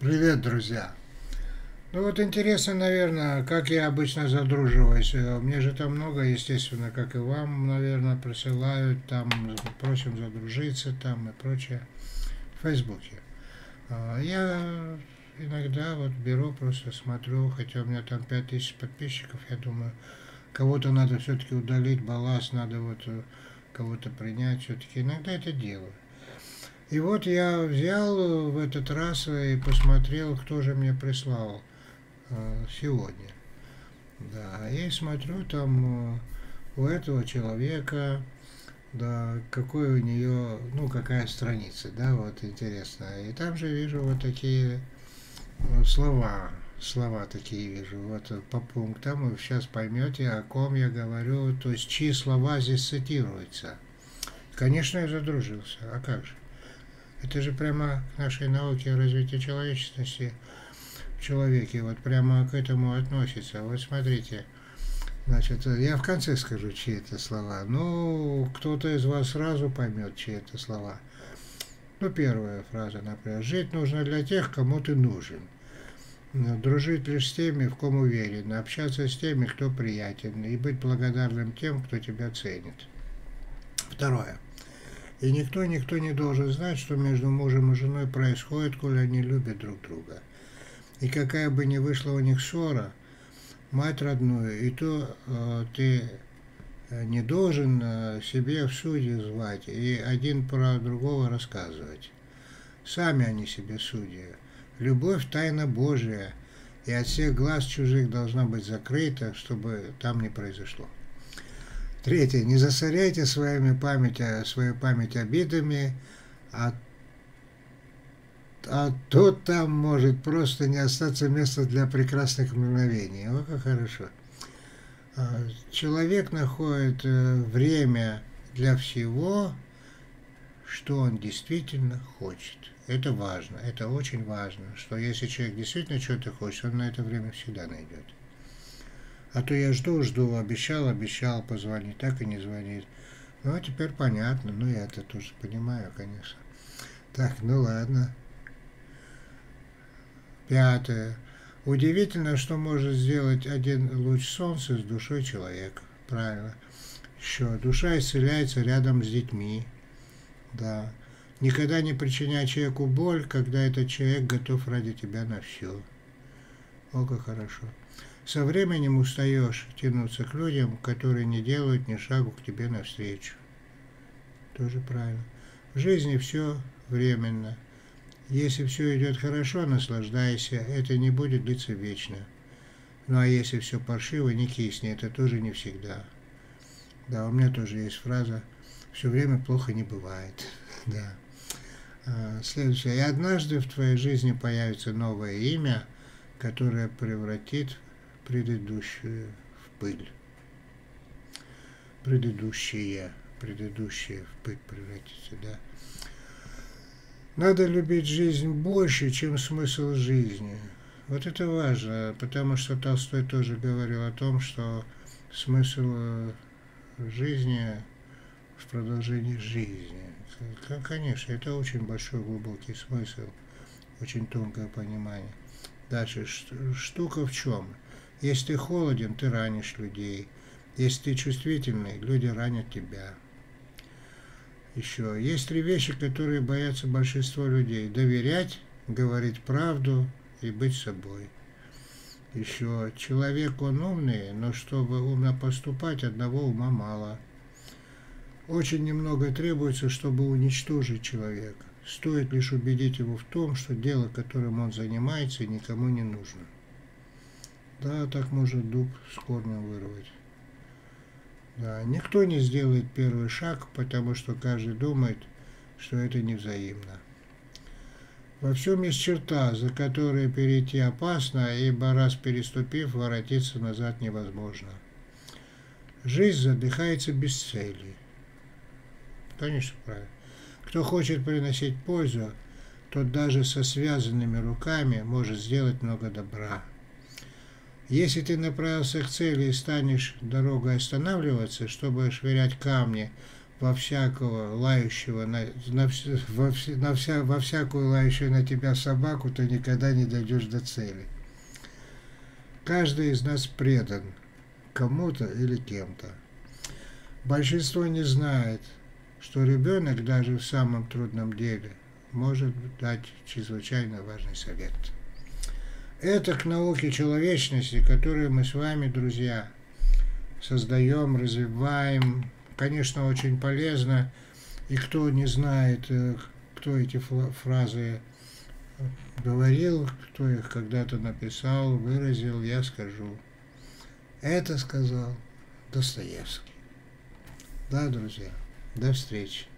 Привет, друзья! Ну вот интересно, наверное, как я обычно задруживаюсь. Мне же там много, естественно, как и вам, наверное, присылают, там, просим задружиться, там и прочее в Фейсбуке. Я иногда вот беру, просто смотрю, хотя у меня там 5000 подписчиков, я думаю, кого-то надо все-таки удалить, балласт, надо вот кого-то принять, все-таки иногда это делаю. И вот я взял в этот раз и посмотрел, кто же мне прислал сегодня. Да, и смотрю там у этого человека, да, какой у нее, ну, какая страница, да, вот интересно. И там же вижу вот такие слова такие вижу, вот по пунктам, вы сейчас поймете, о ком я говорю, то есть чьи слова здесь цитируются. Конечно, я задружился, а как же? Это же прямо к нашей науке развития человечности в человеке, вот прямо к этому относится. Вот смотрите, значит, я в конце скажу, чьи это слова. Ну, кто-то из вас сразу поймет, чьи это слова. Ну, первая фраза, например, «Жить нужно для тех, кому ты нужен. Дружить лишь с теми, в ком уверен, общаться с теми, кто приятен, и быть благодарным тем, кто тебя ценит». Второе. И никто не должен знать, что между мужем и женой происходит, коли они любят друг друга. И какая бы ни вышла у них ссора, мать родную, и то ты не должен себе в судьи звать и один про другого рассказывать. Сами они себе судьи. Любовь – тайна Божия, и от всех глаз чужих должна быть закрыта, чтобы там не произошло. Третье. Не засоряйте свою память обидами, а то там может просто не остаться места для прекрасных мгновений. О, как хорошо. Человек находит время для всего, что он действительно хочет. Это важно, это очень важно, что если человек действительно что-то хочет, он на это время всегда найдет. А то я жду, обещал позвонить, так и не звонит. Ну, а теперь понятно, ну, я это тоже понимаю, конечно. Так, ну ладно. Пятое. Удивительно, что может сделать один луч солнца с душой человека. Правильно. Еще. Душа исцеляется рядом с детьми. Да. Никогда не причиняй человеку боль, когда этот человек готов ради тебя на все. О, как хорошо. Со временем устаешь тянуться к людям, которые не делают ни шагу к тебе навстречу. Тоже правильно. В жизни все временно. Если все идет хорошо, наслаждайся, это не будет длиться вечно. Ну а если все паршиво, не кисни, это тоже не всегда. Да, у меня тоже есть фраза «все время плохо не бывает». Да. Следующее. «И однажды в твоей жизни появится новое имя, которое превратит предыдущие в пыль». Предыдущие в пыль превратится, да. Надо любить жизнь больше, чем смысл жизни. Вот это важно, потому что Толстой тоже говорил о том, что смысл жизни в продолжении жизни. Конечно, это очень большой глубокий смысл, очень тонкое понимание. Дальше, штука в чем? Если ты холоден, ты ранишь людей. Если ты чувствительный, люди ранят тебя. Еще. Есть три вещи, которые боятся большинство людей. Доверять, говорить правду и быть собой. Еще. Человек, он умный, но чтобы умно поступать, одного ума мало. Очень немного требуется, чтобы уничтожить человека. Стоит лишь убедить его в том, что дело, которым он занимается, никому не нужно. Да, так может дуб с корнем вырвать. Да, никто не сделает первый шаг, потому что каждый думает, что это невзаимно. Во всем есть черта, за которой перейти опасно, ибо раз переступив, воротиться назад невозможно. Жизнь задыхается без цели. Конечно, правильно. Кто хочет приносить пользу, тот даже со связанными руками может сделать много добра. Если ты направился к цели и станешь дорогой останавливаться, чтобы швырять камни, во всякого лающего во всякую лающую на тебя собаку, ты никогда не дойдешь до цели. Каждый из нас предан кому-то или кем-то. Большинство не знает, что ребенок даже в самом трудном деле может дать чрезвычайно важный совет. Это к науке человечности, которую мы с вами, друзья, создаем, развиваем. Конечно, очень полезно. И кто не знает, кто эти фразы говорил, кто их когда-то написал, выразил, я скажу. Это сказал Достоевский. Да, друзья, до встречи.